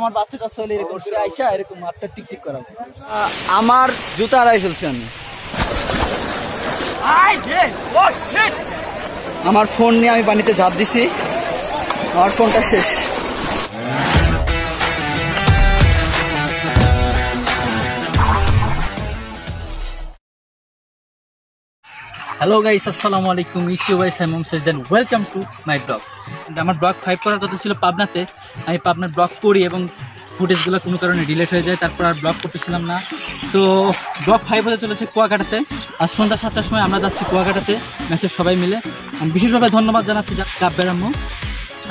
আমার বাচ্চা কাছে আইসা এরকম মাঠটা টিকটিক করা আমার জুতা আড়াই ফেলছি আমি। আমার ফোন নিয়ে আমি পানিতে ঝাঁপ দিছি, আমার ফোনটা শেষ। হ্যালো গাইস, আসসালামু আলাইকুম, ইউ ভাই Saimum Sajdan, welcome to my blog. আমার ব্লগ 5 করার কথা ছিল পাবনাতে, আমি পাবনার ব্লগ করি এবং ফুটেজগুলো কোনো কারণে ডিলেট হয়ে যায়, তারপর আর ব্লগ করতেছিলাম না। সো ব্লগ 5 হতে চলেছে কুয়াকাটাতে, আর সন্ধ্যা 7টার সময় আমরা যাচ্ছি কুয়াকাটাতে ম্যাচের সবাই মিলে। আমি বিশেষভাবে ধন্যবাদ জানাচ্ছি কাব্যের আম্মু।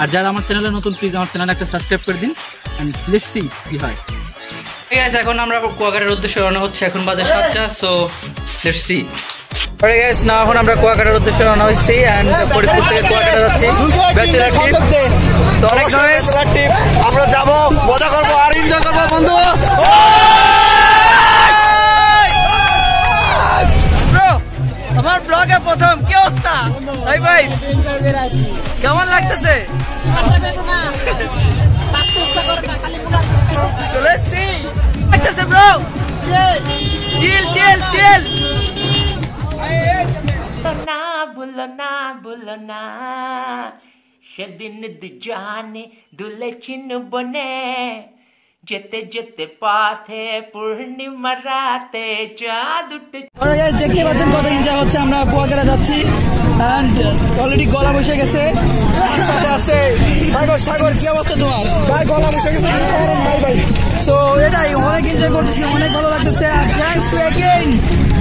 আর যারা আমার চ্যানেলে নতুন, প্লিজ আমার চ্যানেলটা একটা সাবস্ক্রাইব করে দিন অ্যান্ড লেটস সি কি হয়। ঠিক আছে, এখন আমরা কুয়াকাটার উদ্দেশ্যে রওনা হচ্ছে, এখন বাজে 7টা। So let's see. আরে গাইস, না এখন আমরা কুয়াকাটার উদ্দেশ্যে রওনা হয়েছি এন্ড ফরিদপুর থেকে কুয়াকাটা যাচ্ছি ব্যাচেলার টিম। তো অনেক ব্যাচেলার টিম আমরা যাব, মজা করব আর এনজয় করব বন্ধু। ব্রো আমার ব্লগে প্রথম কি অবস্থা ভাই? ভাই কেমন লাগতেছে? চলেছি লাগতেছে ব্রো, চিল চিল চিল। বুলনা বুলনা সেদিন দুজনে দুলচিন বনে, যেতে যেতে পথে পূর্ণিমা রাতে চাঁদ উঠে। দেখতে পাচ্ছেন কত এনজয় হচ্ছে, আমরা কুয়াকাটা যাচ্ছি। অলরেডি গলা বসে গেছে, আছে সাগর। সাগর কি অবস্থা তোমার? ভাই গলা বসে গেছে ভাই। সো এটাই অনেক এনজয় করতেছি, অনেক ভালো লাগতেছে। আর thanks to again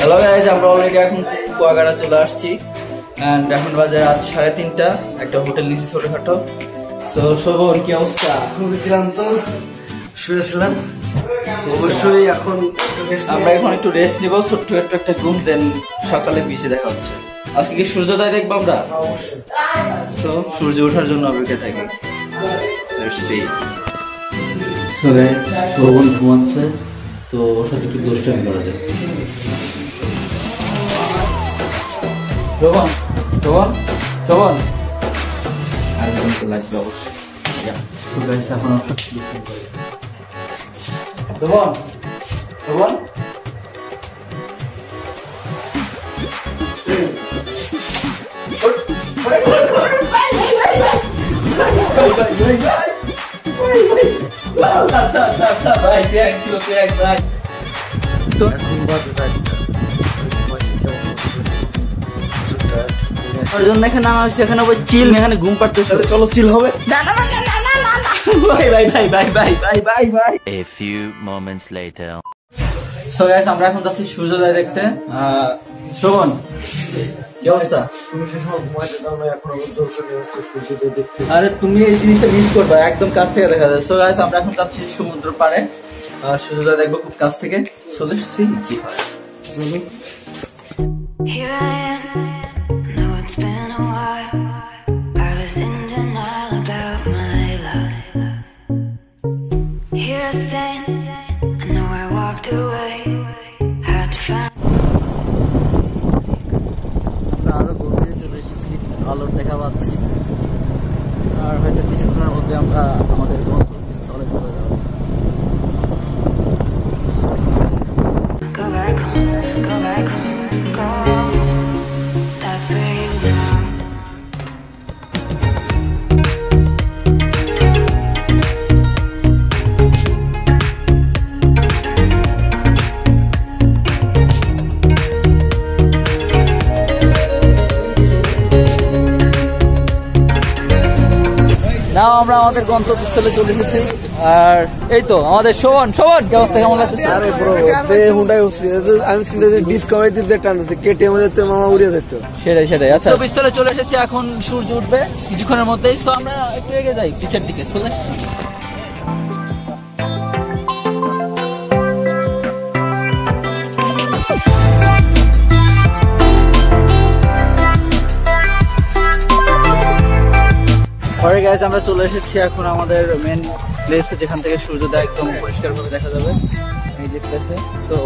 hello guys, আমরা অলরেডি এখন কুয়াকাটা চলে আসছি এন্ড এখন বাজে রাত 3:30টা। একটা হোটেল নিচে ছোটখাটো। সো শোভন কি অবস্থা? খুবই ক্লান্ত, শুয়েছিলাম অবশ্যই। এখন আমরা এখন একটু রেস্ট নিব, ছোট্ট একটা ঘুম, দেন সকালে বিচে দেখা হচ্ছে। আজকে কি সূর্যোদয় দেখবো আমরা? সো সূর্য ওঠার জন্য অপেক্ষা থাকি। শোভন ঘুমাচ্ছে, তো ওর সাথে একটু দুষ্টামি করা যায়। শোভন শোভন শোভন আর তো লাগবে অবশ্যই। শোভন শোভন ঘুম পাড়তেছে। চলো চিল হবে। আমরা এখন যাচ্ছি সূর্যোদয় দেখতে। শোভন কি অবস্থা? আরে তুমি এই জিনিসটা মিস করবা, একদম কাছ থেকে দেখা যায়। সো গাইস, আমরা এখন যাচ্ছি সমুদ্র পাড়ে, সূর্যোদয় দেখবো খুব কাছ থেকে। সো লেটস সি কি হয়। Here I am, know it's been a while, I was in denial about my love. Here I stand, I know I walked away, had to find. আরো গভীরে চলে এসেছি, আলোর দেখা পাচ্ছি। আর হয়তো কিছুক্ষণের মধ্যে আমরা আমাদের গন্তব্যস্থলে চলে যাব। নাও আমরা আমাদের গন্তব্যস্থলে চলে এসেছি। আর এই তো আমাদের শোভন, শোভন কি অবস্থা, কেমন লাগছে? আরে ব্রো হুন্ডাই উঠছে, আমি শুনতে ডিসকভারি দিতে টান আছে, কেটিএম এর তো মামা উড়িয়ে যাচ্ছে। সেটাই সেটাই। আচ্ছা গন্তব্যস্থলে চলে এসেছি, এখন সূর্য উঠবে কিছুক্ষণের মধ্যেই, সো আমরা একটু এগিয়ে যাই পিছের দিকে। So let's see. Alright guys, আমরা চলে এসেছি এখন আমাদের মেইন প্লেসে, যেখান থেকে সূর্যোদয় একদম পরিষ্কারভাবে দেখা যাবে এই যে প্লেসে। সো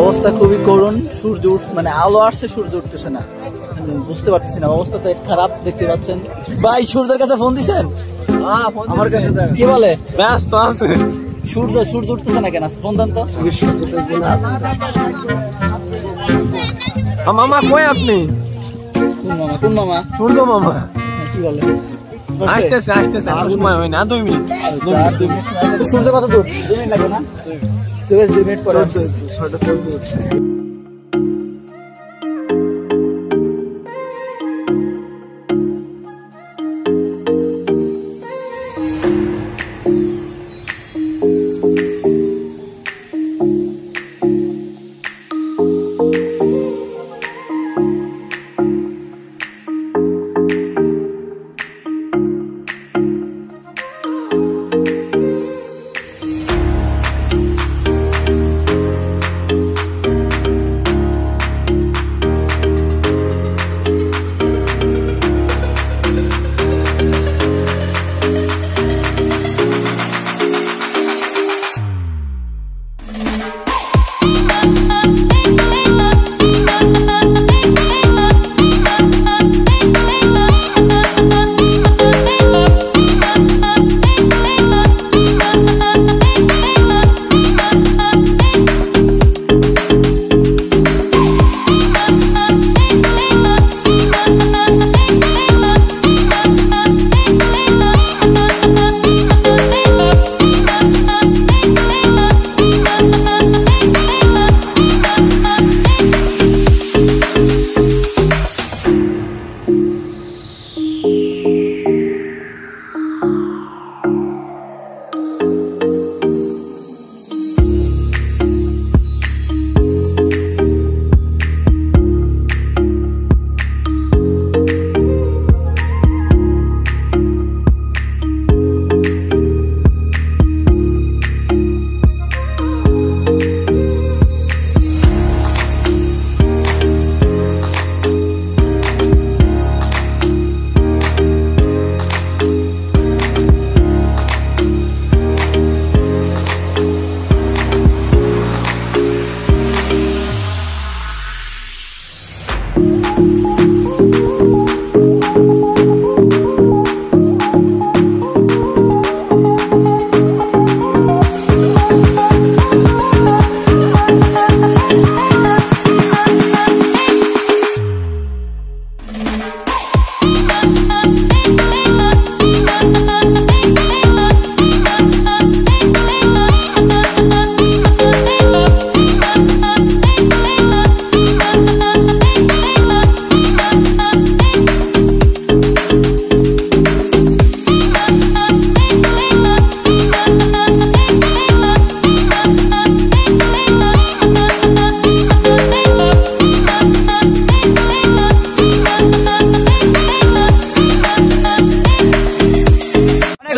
অবস্থা খুবই করুণ, সূর্য মানে আলো আসছে সূর্য উঠতেছে না, বুঝতে পারতেছি না, অবস্থা তো খারাপ দেখতে পাচ্ছেন। ভাই সূর্যের কাছে ফোন দিচ্ছেন? আমার কাছে কি বলে ব্যস্ত আছে, সূর্য সূর্য উঠতেছে না কেন? ফোন দেন তো। মামা কই আপনি? মামা কোন মামা? সূর্য মামা। কি বলে আসতেছে আসতেছে, আর সময় হয় না, 2 মিনিট। সূর্য কত দূর? 2 মিনিট লাগে না, 2 মিনিট পরে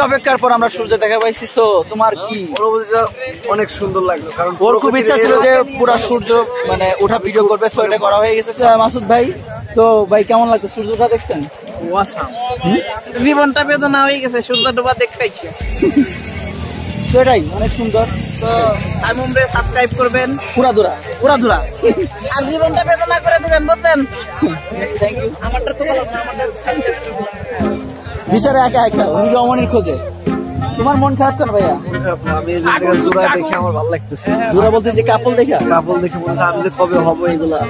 অপেক্ষার পর আমরা সূর্য দেখা পাইছি। তো তোমার কি অনুভূতিটা? অনেক সুন্দর লাগলো, কারণ ওর খুব ইচ্ছা ছিল যে পুরো সূর্য মানে ওঠা ভিডিও করবে, সো এটা করা হয়ে গেছে। মাসুদ ভাই, তো ভাই কেমন লাগছে সূর্যটা দেখছেন? অসাম জীবনটা বেদনা হয়ে গেছে সূর্য ডোবা দেখতেছি, তো এটাই অনেক সুন্দর। তো আমুমরে সাবস্ক্রাইব করবেন, পুরা দূরা আর জীবনটা বেদনা করে দিবেন, বুঝছেন? Thank you. আমারটা তো ভালো না, আমারটা বিচারে একা একা উনি রমণীর খোঁজে। তোমার মন খারাপ কেন ভাইয়া? আমি জোড়া দেখে আমার ভালো লাগতেছে, জোড়া বলতে যে কাপল দেখে মনে হচ্ছে আমি যে কবে হব এগুলা।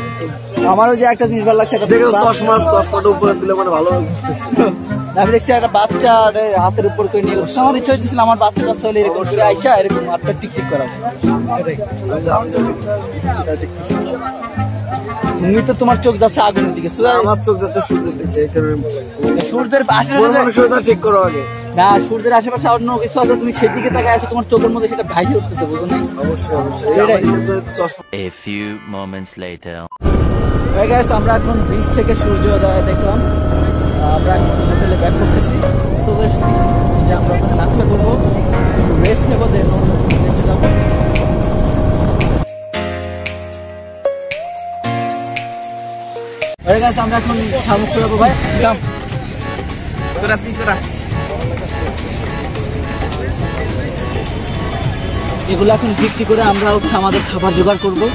আমারও যে একটা জিনিস ভালো লাগছে, চশমার উপরে দিলে মানে ভালো লাগতেছে। আমি দেখছি একটা বাচ্চা হাতের উপর করে নিয়ে সবার ইচ্ছা হয়েছিল আমার বাচ্চাটা চলে এরকম আইসা এরকম হাতটা টিকটিক করা তুমি তো তোমার চোখ যাচ্ছে আগুনের দিকে, আমার চোখ যাচ্ছে সূর্যের দিকে। সূর্যের আশেপাশে ঠিক করো আগে না, সূর্যের আশেপাশে অন্য কিছু আছে তুমি সেদিকে তাকায় আছো, তোমার চোখের মধ্যে সেটা ভাসে উঠতেছে, বুঝো না? অবশ্যই অবশ্যই। আমরা এখন বীজ থেকে সূর্যোদয় দেখলাম, আমরা হোটেলে ব্যাক করতেছি, আমরা নাস্তা করবো, রেস্ট নেবো, দেন আমরা এখন শামুক কুড়াবো। ভাই এগুলো এখন বিক্রি করে আমরা হচ্ছে আমাদের খাবার জোগাড় করবো।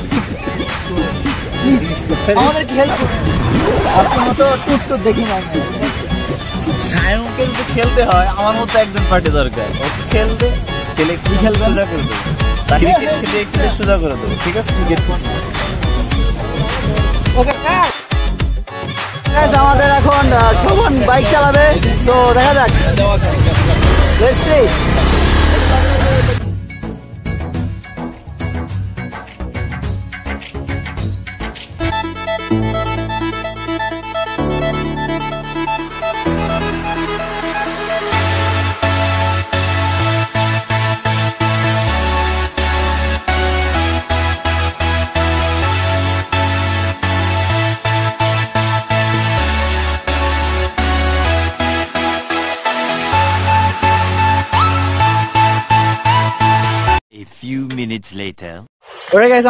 আমাদের খেলতে হয়, আমার মতো একজন পার্টি দরকার, খেলবে খেলে কি খেলবে সোজা করে দেবো, তাকে সোজা করে দেবো, ঠিক আছে? আমাদের এখন শোভন বাইক চালাবে, তো দেখা যাক।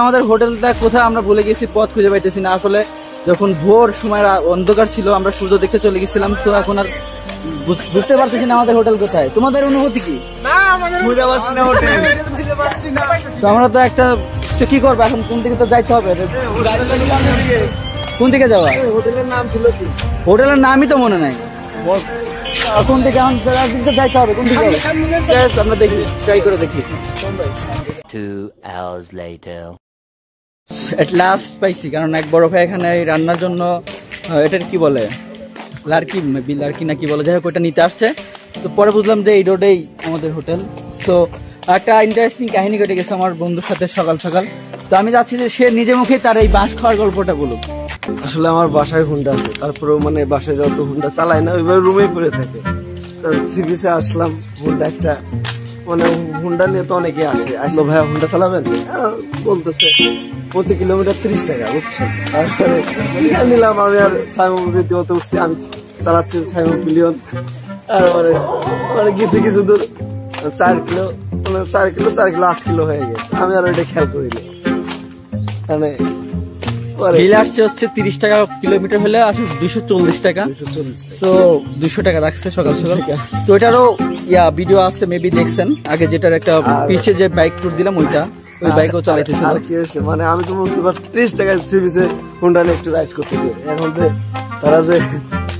আমাদের হোটেলটা কোথায় আমরা ভুলে গেছি, পথ খুঁজে পাইতেছি না। আসলে যখন ভোর সময় অন্ধকার ছিল আমরা সূর্য দেখতে চলে গেছিলাম, তো এখন আর বুঝতে পারতেছি না আমাদের হোটেল কোথায়। তোমাদের অনুভূতি কি? আমরা তো একটা কি করবো এখন, কোন দিকে তো যাইতে হবে, কোন দিকে যাওয়া? হোটেলের নাম ছিল কি? হোটেলের নামই তো মনে নাই, কোন দিকে এখন যাইতে হবে, কোন দিকে আমরা দেখি, ট্রাই করে দেখি। কারণ এক বড় ভাই এখানে রান্নার জন্য এটার কি বলে লার্কি, লার্কি না কি বলে, যাই হোক ওইটা নিতে আসছে। তো পরে বুঝলাম যে এই রোডেই আমাদের হোটেল। তো একটা ইন্টারেস্টিং কাহিনী ঘটে গেছে আমার বন্ধুর সাথে সকাল সকাল, তো আমি যাচ্ছি যে সে নিজে মুখে তার এই বাঁশ খাওয়ার গল্পটা বলুক। আসলে আমার বাসায় হুন্ডা আছে, তারপরেও মানে বাসায় যত হুন্ডা চালায় না ওইভাবে রুমে পড়ে থাকে, সিবিসে আসলাম হুন্ডা একটা মানে হুন্ডা নিয়ে তো অনেকে আসে, আসলো ভাইয়া হুন্ডা চালাবেন, বলতেছে প্রতি কিলোমিটার 30 টাকা, বুঝছেন? তারপরে নিলাম আমি আর সাইমন রীতিমতো উঠছি, আমি চালাচ্ছি সাইমন মিলিয়ন, তারপরে মানে কিছু কিছু দূর 4 কিলো 8 কিলো হয়ে গেছে, আমি আর ওইটা খেয়াল করিনি। মানে বিল আসছে হচ্ছে 30 টাকা কিলোমিটার হলে আসে 240 টাকা, তো 200 টাকা রাখছে সকাল সকাল। তো এটারও ইয়া ভিডিও আছে, মেবি দেখছেন আগে, যেটার একটা পিছে যে বাইক ট্যুর দিলাম ওইটা, ওই বাইকও চালাইতেছে। আর কি হয়েছে মানে আমি তো বুঝতে পারছি 30 টাকা সিবিসে হুন্ডা নিয়ে একটু রাইড করতে গিয়ে এখন যে তারা যে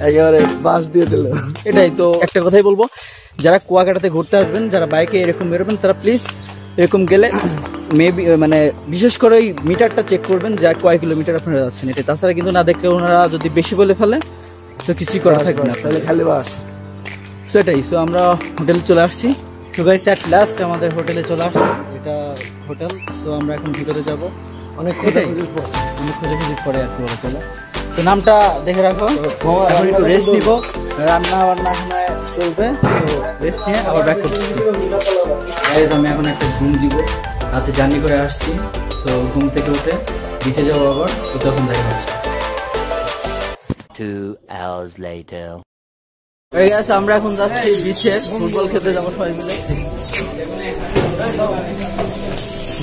একেবারে বাস দিয়ে দিল। এটাই তো একটা কথাই বলবো, যারা কুয়াকাটাতে ঘুরতে আসবেন, যারা বাইকে এরকম বেরোবেন, তারা প্লিজ এরকম গেলে মেবি মানে বিশেষ করে ওই মিটারটা চেক করবেন যা কয় কিলোমিটার আপনারা যাচ্ছেন এটা, তাছাড়া কিন্তু না দেখলে ওনারা যদি বেশি বলে ফেলে তো কিছুই করা থাকবে না, খালি বাস। সো এটাই, সো আমরা হোটেলে চলে আসছি। সো গাইস এট লাস্ট আমাদের হোটেলে চলে আসছি, এটা হোটেল। সো আমরা এখন ভিতরে যাবো, অনেক খোঁজাখুঁজির পরে আর কি চলে। তো নামটা দেখে রাখো, রেস্ট নিব, রান্না বান্না চলবে, রেস্ট নিয়ে আবার ব্যাক করতেছি। আমি এখন একটা ঘুম দিব, রাতে জার্নি করে আসছি, তো ঘুম থেকে উঠে নিচে যাবো আবার, তো তখন দেখা হচ্ছে। 2 hours later আমরা এখন যাচ্ছি বিচে, ফুটবল খেলতে যাবো সবাই মিলে,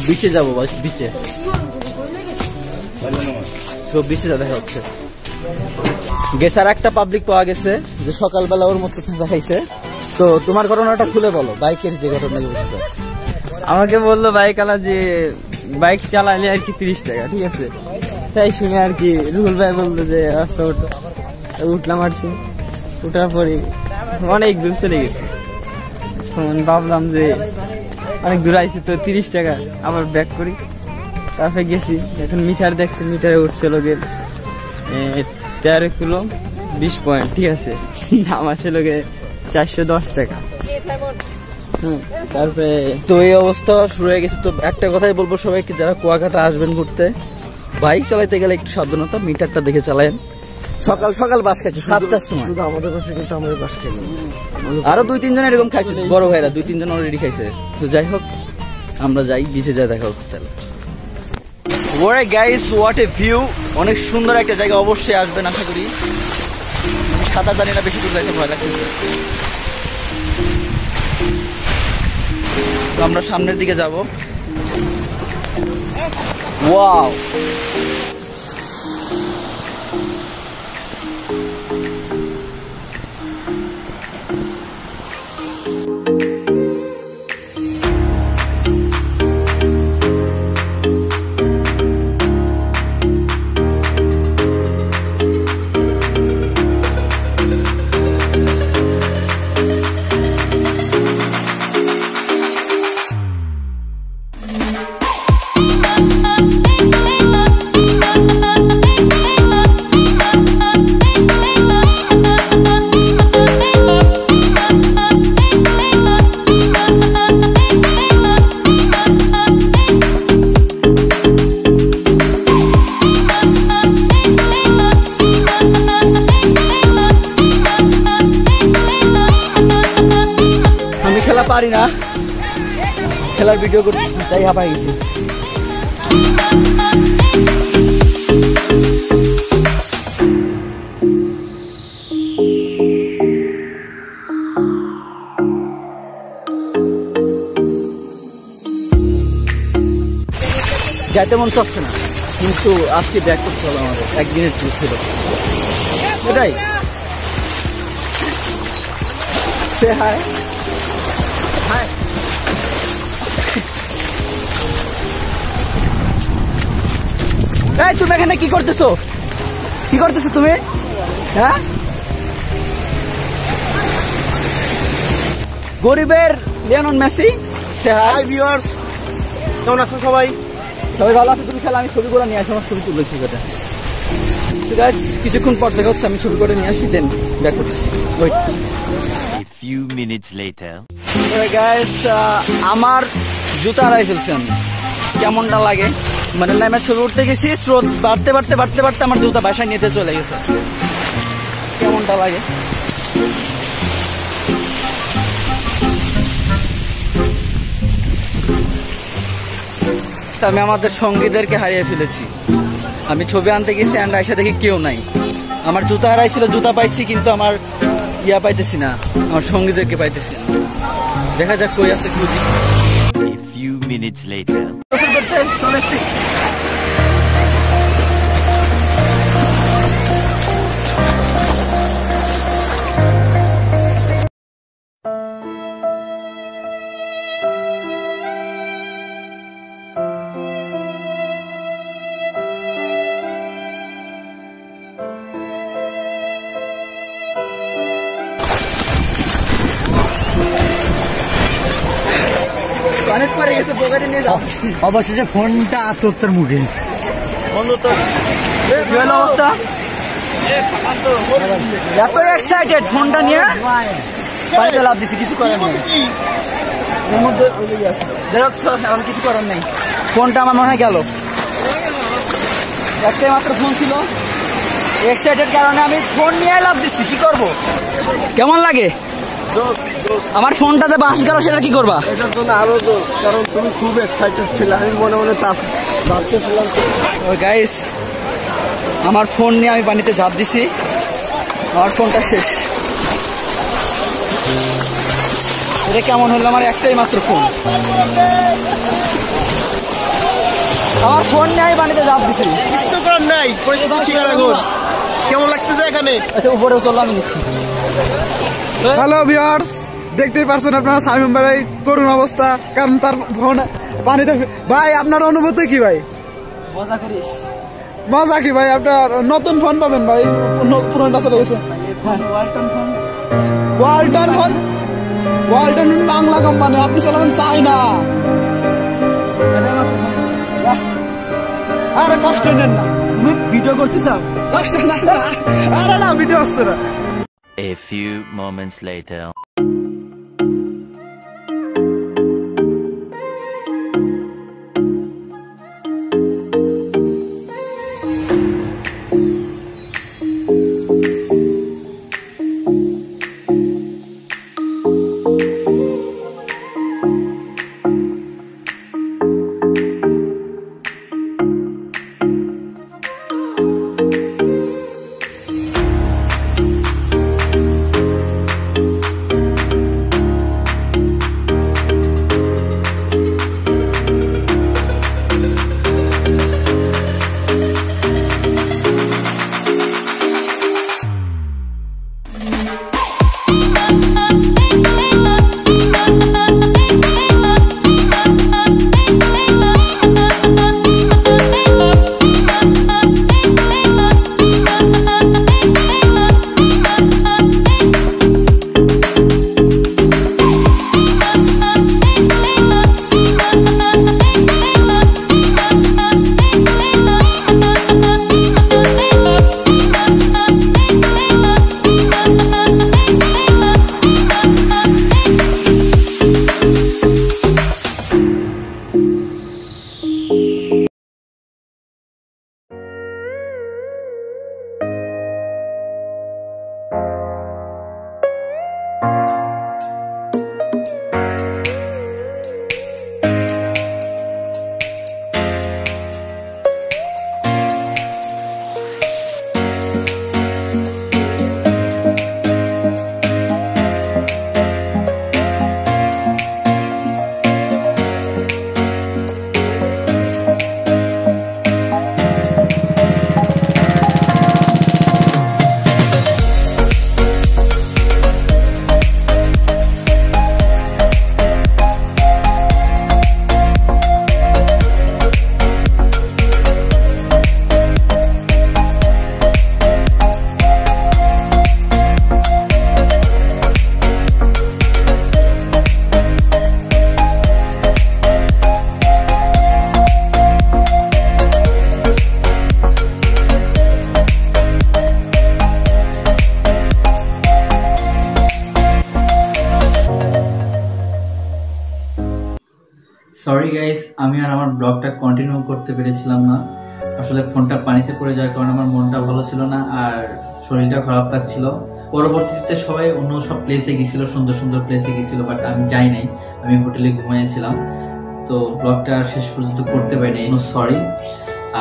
বিচে যাবো, বিচে সব বিচে যা দেখা হচ্ছে। গেছে আর একটা পাবলিক পাওয়া গেছে যে সকালবেলা ওর মতো দেখাইছে, তো তোমার ঘটনাটা খুলে বলো বাইকের যে ঘটনা ঘটছে। আমাকে বললো বাইকওয়ালা যে বাইক চালালে আর কি 30 টাকা, ঠিক আছে? তাই শুনে আর কি রুহুল ভাই বললো যে আচ্ছা উঠলাম, আর কি উঠার পরে অনেক দূর চলে গেছে, ভাবলাম যে অনেক দূর আইছি তো 30 টাকা আবার ব্যাক করি, তারপরে গেছি এখন মিটার দেখছি, মিটারে উঠছিল গেল 13 কিলো 20 পয়েন্ট, ঠিক আছে? দাম আছে লগে 410 টাকা। তারপরে তো এই অবস্থা শুরু হয়ে গেছে। তো একটা কথাই বলবো সবাইকে, যারা কুয়াকাটা আসবেন ঘুরতে, বাইক চালাতে গেলে একটু সাবধানতা, মিটারটা দেখে চালান। সকাল সকাল বাস খাচ্ছে 7টার সময়, আমাদের কাছে কিন্তু আমরা বাস খাই না, আরো 2-3 জন এরকম খাইছে, বড় ভাইরা 2-3 জন অলরেডি খাইছে। তো যাই হোক আমরা যাই, বিচে যা দেখা হচ্ছে। ওরে গাইস, হোয়াট এ ভিউ! অনেক সুন্দর একটা জায়গা, অবশ্যই আসবেন। আশা করি সাদা জানি না, বেশি দূর যাইতে ভয় লাগতেছে। তো আমরা সামনের দিকে যাব। ওয়াও, পারি না খেলার ভিডিও করতে, তাই হাঁপাই গেছি। যাইতে মন চাচ্ছে না, কিন্তু আজকে ব্যাক করতে হলো আমাদের, একদিনের ট্রিপ ছিল এটাই। সে হায় তুমি এখানে কি করতেছো? কি করতেছো তুমি? হ্যাঁ, গরিবের লিওনেল মেসি। হাই ভিউয়ার্স, কেমন আছো সবাই? সবাই ভালো আছো? তুমি খেলা, আমি ছবিগুলো নিয়ে আসি, আমার ছবি তুলে ছবিটা। কিছুক্ষণ পর দেখা হচ্ছে, আমি ছবি করে নিয়ে আসি, দেন ব্যাক করতেছি। few minutes later hey guys amar juta harai felsen kemon ta lage mane name chole utte gechi srot barte barte barte barte amar juta bashay nite chole geche kemon ta lage tame amader songgiderke hariye felechi ami chobi ante gechi and aisha dekhi keu nai amar juta harai chilo juta paichi kintu amar ইয়া পাইতেছি না, আমার সঙ্গীদেরকে পাইতেছি না। দেখা যাক কই আছে খুঁজি। A few minutes later অবশেষে ফোনটা আত্মহত্যার মুখে। এত এক্সাইটেড ফোনটা নিয়ে লাভ দিচ্ছি, কিছু করার নেই। এখন কিছু করার নেই, ফোনটা আমার মনে হয় গেল। একটাই মাত্র ফোন ছিল, এক্সাইটেড কারণে আমি ফোন নিয়ে লাভ দিচ্ছি, কি করব? কেমন লাগে আমার ফোনটাতে বাস গেল, সেটা কি করবা? এটার জন্য আরো জোশ, কারণ তুমি খুব এক্সাইটেড ছিল। আমি মনে মনে ভাবতেছিলাম। গাইস, আমার ফোন নিয়ে আমি পানিতে ঝাঁপ দিছি, আমার ফোনটা শেষ। এটা কেমন হলো? আমার একটাই মাত্র ফোন, আমার ফোন নিয়ে আমি পানিতে ঝাঁপ দিছি, কিছু করার নাই। কেমন লাগতেছে এখানে? আচ্ছা, উপরে চললাম, আমি নিচ্ছি। হ্যালো ভিউয়ার্স, দেখতেই পারছেন আপনারা শামীম ভাই করুণ অবস্থা, কারণ তার ফোন পানিতে। ভাই আপনার অনুভূতি কি ভাই? মজা কি ভাই? আপনার নতুন ফোন পাবেন ভাই, পুরোটা চলে গেছে। ওয়ালটন বাংলা কোম্পানি, আপনি চালাবেন চাইনা। আরে কষ্ট নেন না, তুমি ভিডিও করতে চাও? কষ্ট না, আরে না, ভিডিও আসছে না। A few moments later. Sorry guys, আমি আর আমার ব্লগটা কন্টিনিউ করতে পেরেছিলাম না। আসলে ফোনটা পানিতে পড়ে যাওয়ার কারণে আমার মনটা ভালো ছিল না আর শরীরটা খারাপ লাগছিল। পরবর্তীতে সবাই অন্য সব প্লেসে গিয়েছিল, সুন্দর সুন্দর প্লেসে গিয়েছিল, বাট আমি যাই নাই, আমি হোটেলে ঘুমিয়েছিলাম। তো ব্লগটা শেষ পর্যন্ত করতে পারিনি, সরি।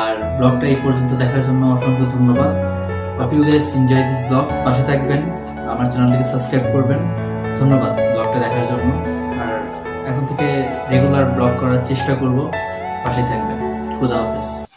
আর ব্লগটা এই পর্যন্ত দেখার জন্য অসংখ্য ধন্যবাদ। Hope you guys enjoy this blog. পাশে থাকবেন, আমার চ্যানেলটিকে সাবস্ক্রাইব করবেন। ধন্যবাদ ব্লগটা দেখার জন্য। এখন থেকে রেগুলার ব্লগ করার চেষ্টা করব। পাশে থাকবেন। খুদা হাফেজ।